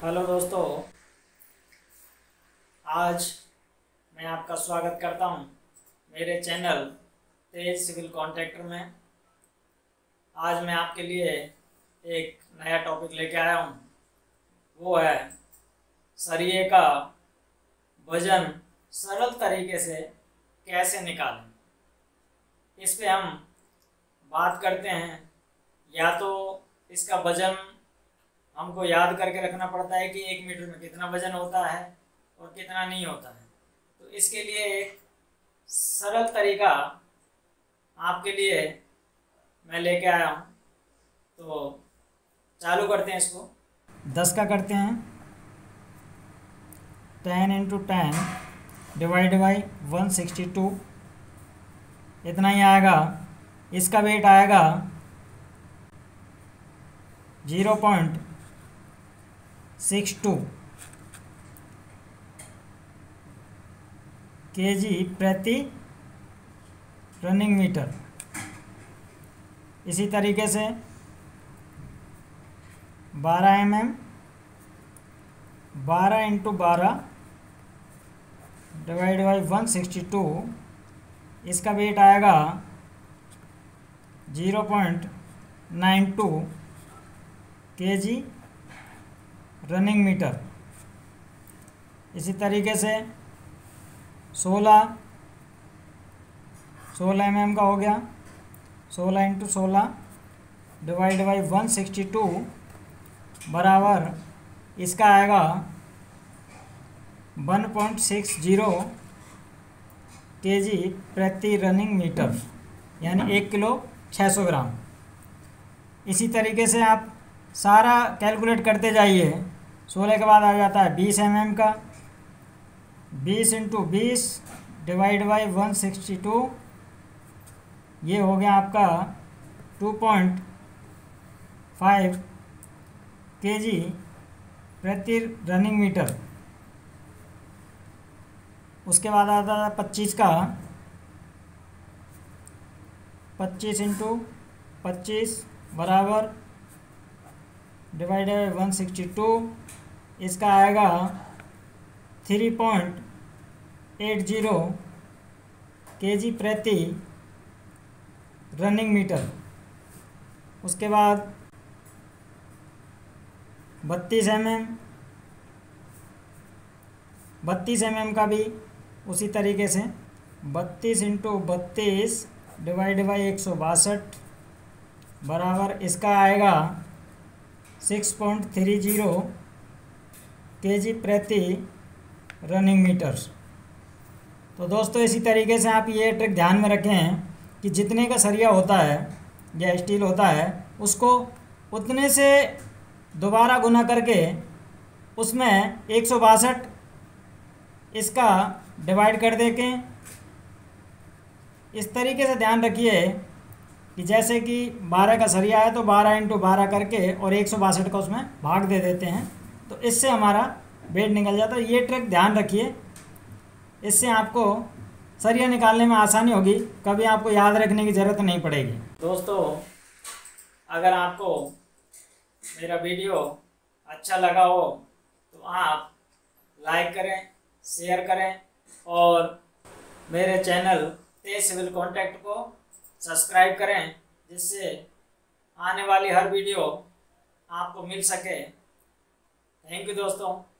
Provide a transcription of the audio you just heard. Hello दोस्तों, आज मैं आपका स्वागत करता हूं मेरे चैनल तेज सिविल कॉन्ट्रैक्टर में। आज मैं आपके लिए एक नया टॉपिक लेके आया हूं, वो है सरिये का वजन सरल तरीके से कैसे निकालें। इस पे हम बात करते हैं। या तो इसका वजन हमको याद करके रखना पड़ता है कि 1 मीटर में कितना वजन होता है और कितना नहीं होता है। तो इसके लिए एक सरल तरीका आपके लिए मैं लेके आया हूँ, तो चालू करते हैं। इसको 10 का करते हैं, 10 × 10 डिवाइड बाई 162, इतना ही आएगा। इसका वेट आएगा 0.62 kg प्रति रनिंग मीटर। इसी तरीके से 12 mm 12 × 12 डिवाइड बाई 162, इसका वेट आएगा 0.92 kg रनिंग मीटर। इसी तरीके से 16 mm का हो गया। 16 × 16 डिवाइड बाई 162 बराबर, इसका आएगा 1.60 kg प्रति रनिंग मीटर, यानी 1 किलो 600 ग्राम। इसी तरीके से आप सारा कैलकुलेट करते जाइए। 16 के बाद आ जाता है 20 mm का। 20 × 20 डिवाइड बाई 162, ये हो गया आपका 2.5 kg प्रति रनिंग मीटर। उसके बाद आता है 25 का। 25 × 25 बराबर डिवाइडेड 162, इसका आएगा 3.80 kg प्रति रनिंग मीटर। उसके बाद 32 mm का भी उसी तरीके से 32 × 32 डिवाइड बाई 162 बराबर, इसका आएगा 6.30 kg प्रति रनिंग मीटर। तो दोस्तों, इसी तरीके से आप ये ट्रिक ध्यान में रखें कि जितने का सरिया होता है या स्टील होता है, उसको उतने से दोबारा गुना करके उसमें 162 इसका डिवाइड कर दें। इस तरीके से ध्यान रखिए कि जैसे कि 12 का सरिया है तो 12 × 12 करके और 162 का उसमें भाग दे देते हैं, तो इससे हमारा वेट निकल जाता है। ये ट्रिक ध्यान रखिए, इससे आपको सरिया निकालने में आसानी होगी, कभी आपको याद रखने की ज़रूरत नहीं पड़ेगी। दोस्तों, अगर आपको मेरा वीडियो अच्छा लगा हो तो आप लाइक करें, शेयर करें और मेरे चैनल तेज सिविल कॉन्ट्रैक्टर को सब्सक्राइब करें, जिससे आने वाली हर वीडियो आपको मिल सके। थैंक यू दोस्तों।